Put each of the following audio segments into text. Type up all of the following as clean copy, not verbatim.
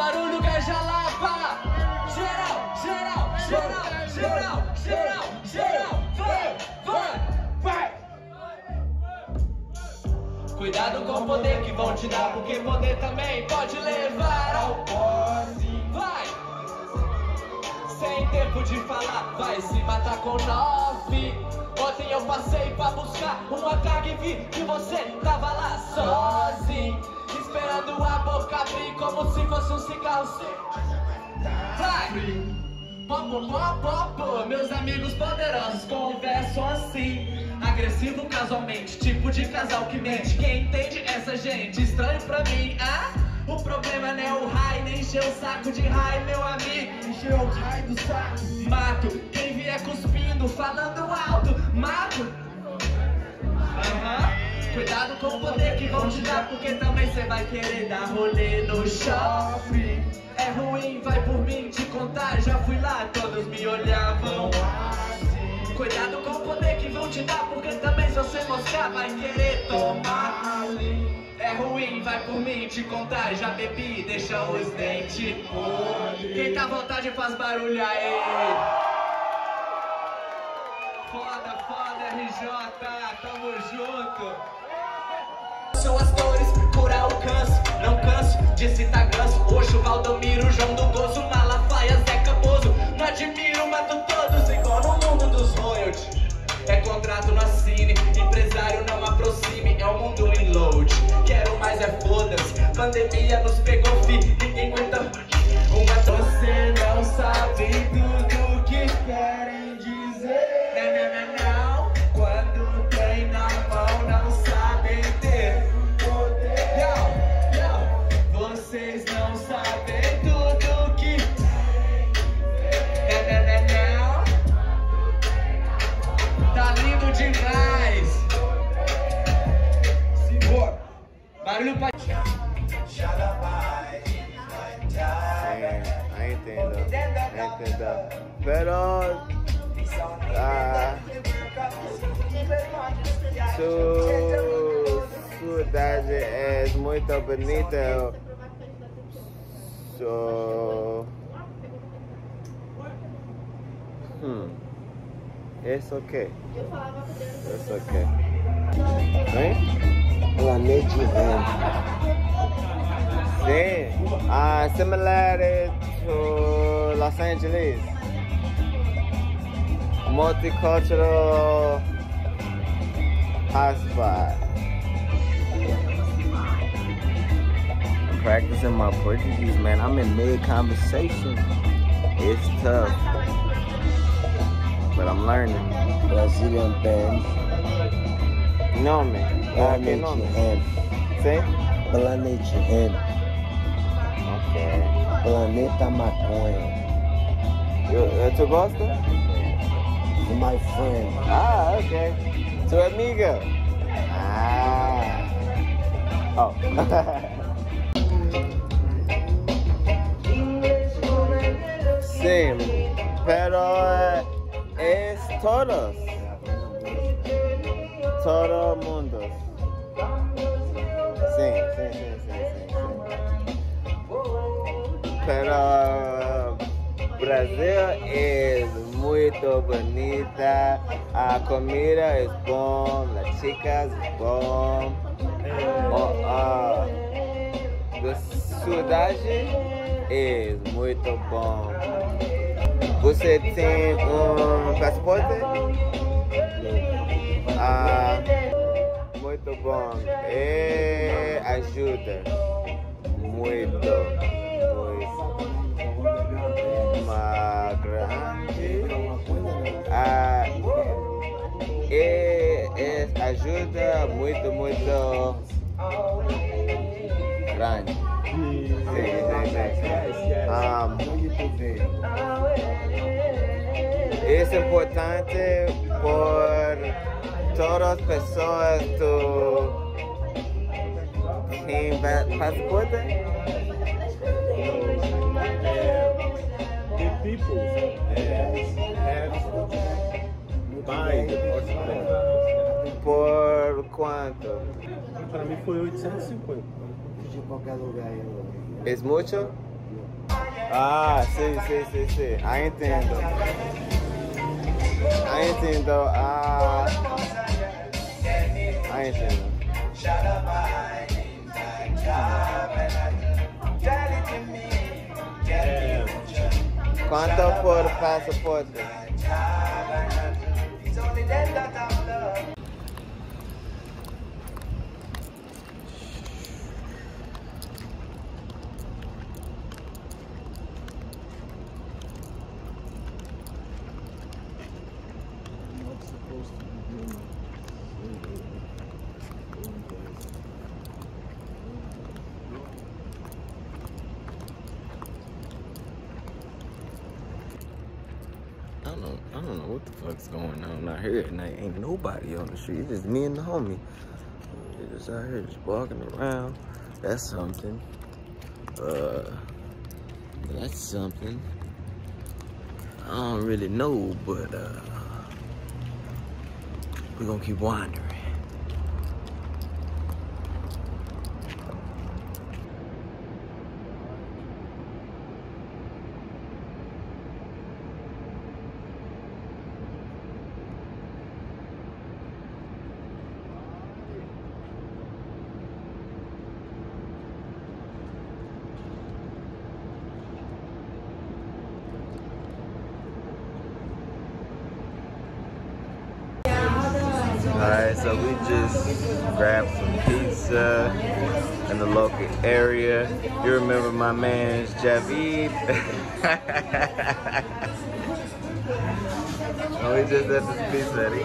barulho que é jalapa. Geral, geral, geral, geral, geral, geral. Vai, vai, vai. Cuidado com o poder que vão te dar, porque poder também pode levar ao posse. Vai. Sem tempo de falar, vai se matar com 9. Ontem eu passei pra buscar um ataque e vi que você tava lá sozinho, esperando a boca abrir como se fosse um cigarro seco. Vai! Popo, popo, popo, meus amigos poderosos conversam assim, agressivo casualmente, tipo de casal que mente. Quem entende essa gente? Estranho pra mim, ah? O problema não é o raio, nem encher o saco de raio, meu amigo. Encher o raio do saco. Mato quem vier cuspindo, falando alto. Mato. Aham. Cuidado com o poder que vão te dar, porque também cê vai querer dar rolê no shopping. É ruim, vai por mim te contar, já fui lá, todos me olhavam assim. Cuidado com o poder que vão te dar, porque também se você mostrar vai querer tomar ali. É ruim, vai por mim te contar, já bebi, deixa os dentes podres. Quem tá à vontade faz barulho aí. Foda, foda, RJ, tamo junto. Suas dores, cura o canso, não canso de citar Ganso, Oxo, Valdomiro, João do Gozo, Malafaia, Zé Caboso. Não admiro, mato todos igual no mundo dos royalties. É contrato, não assine, empresário, não aproxime, é o mundo em load. Quero mais é foda-se, pandemia nos pegou, fi, ninguém aguenta. Uma você não sabe tudo que querem dizer. Não, não, não, quando tem na mão não sabem ter. Vocês não sabem tudo que não. Tá lindo demais. Simbora. Barulho pra Entenda. Pero sua cidade é muito bonita. It's okay. It's okay. Right? Planeta Sim. Similar to Los Angeles. Multicultural hotspot. Practicing my Portuguese, man. I'm in mid-conversation. It's tough, but I'm learning. Brazilian band. No, man. Say? Planeta N. Okay. Planeta Maconha. You gosta? My friend. Ah, okay. Tu amiga. Ah. Oh. Sim, pero es todo mundo. Sí. Pero Brasil es muy bonita, la comida es buena, las chicas es buena. La ciudad é muito bom. Você tem passaporte? Muito bom. E ajuda. Muito. Uma grande. E ajuda muito grande. Isso é importante por todas as pessoas que têm passaporte. The people have buy. Por quanto? Para mim foi 850. De qualquer lugar. É muito? Ah, sí. Ahí entiendo. Ah. Ahí entiendo. ¿Cuánto por pasaporte? I don't know what the fuck's going on out here at night. Ain't nobody on the street. It's just me and the homie. We're just out here just walking around. That's something. I don't really know, but we're gonna keep wandering. Alright, so we just grabbed some pizza in the local area. You remember my man Javid? We just had this pizza. I'm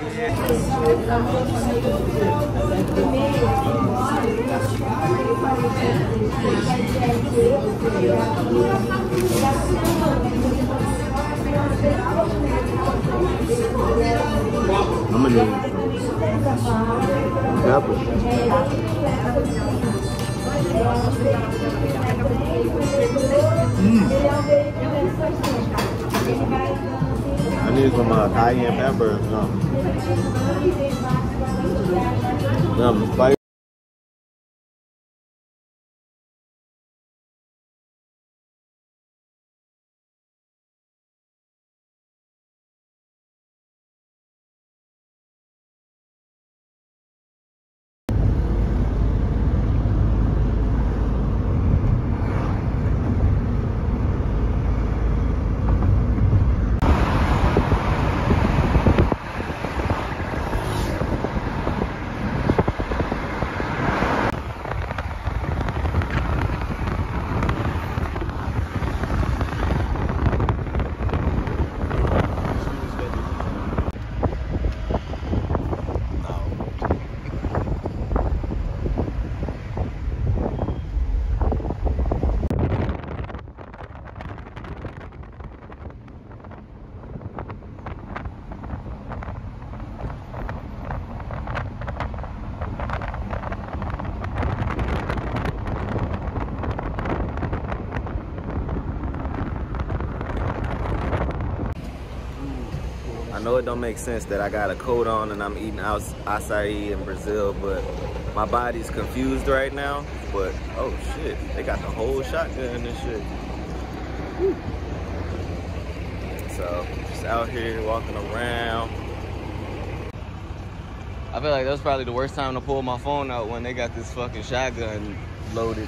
gonna need double. I need some cayenne pepper or something. Some spice. I know it don't make sense that I got a coat on and I'm eating açaí in Brazil, but my body's confused right now. But oh shit, they got the whole shotgun and shit. Woo. So just out here walking around. I feel like that's probably the worst time to pull my phone out when they got this fucking shotgun loaded.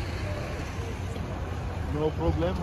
No problem.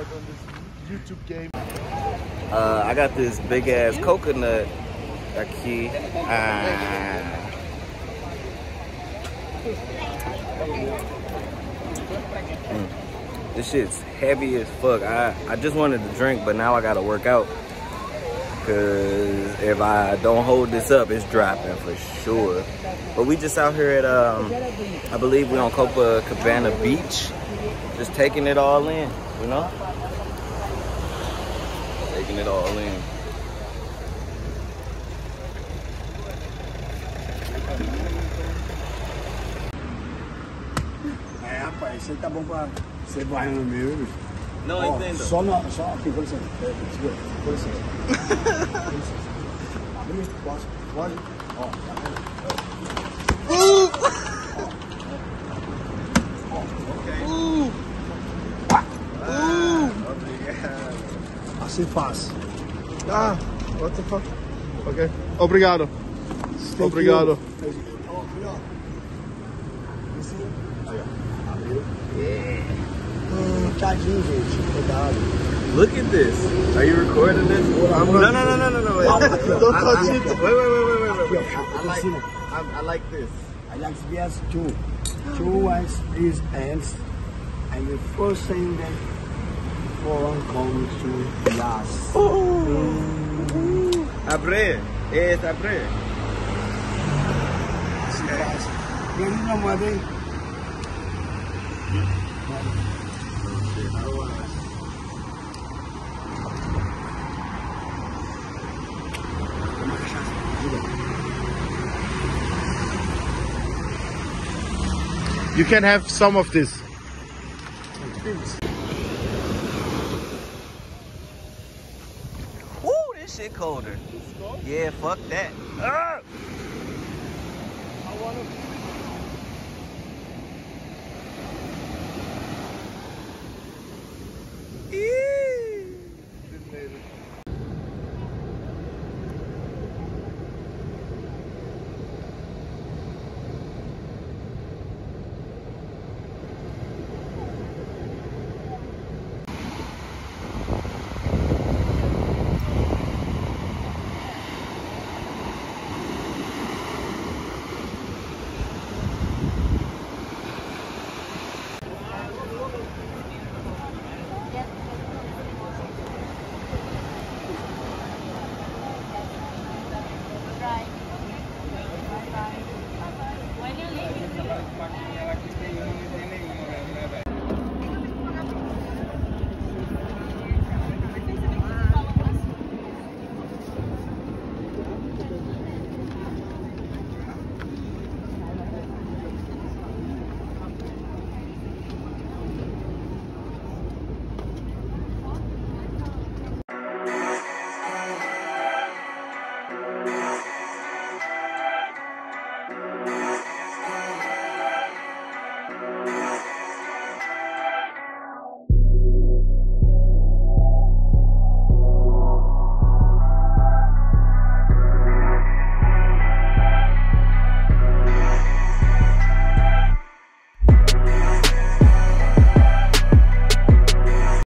embark on this YouTube game. I got this big ass coconut aqui. This shit's heavy as fuck. I just wanted to drink, but now I gotta work out. Cause if I don't hold this up, it's dropping for sure. But we just out here at, I believe we're on Copacabana Beach. Just taking it all in, you know? Taking it all in. Hey, rapaz, você tá bom pra você varrer no meio, bicho? Não, oh, entendo. Só aqui, por exemplo. Segura, por exemplo. Abre isso, pode. Ó, tá vendo? Ok. Obrigado. Assim faz. Ah, what the fuck? Ok. Obrigado. Thank obrigado. You. Oh, obrigado. Isso. Aí, ó. Abriu. Yeah. Look at this. Are you recording this? No. Don't touch it. Wait. I like this. I like SBS too. Two wise these ants. And the first thing that foreign comes to last. Abre. Yes, abre. There is no money. You can have some of this. Ooh, this shit colder. Yeah, fuck that.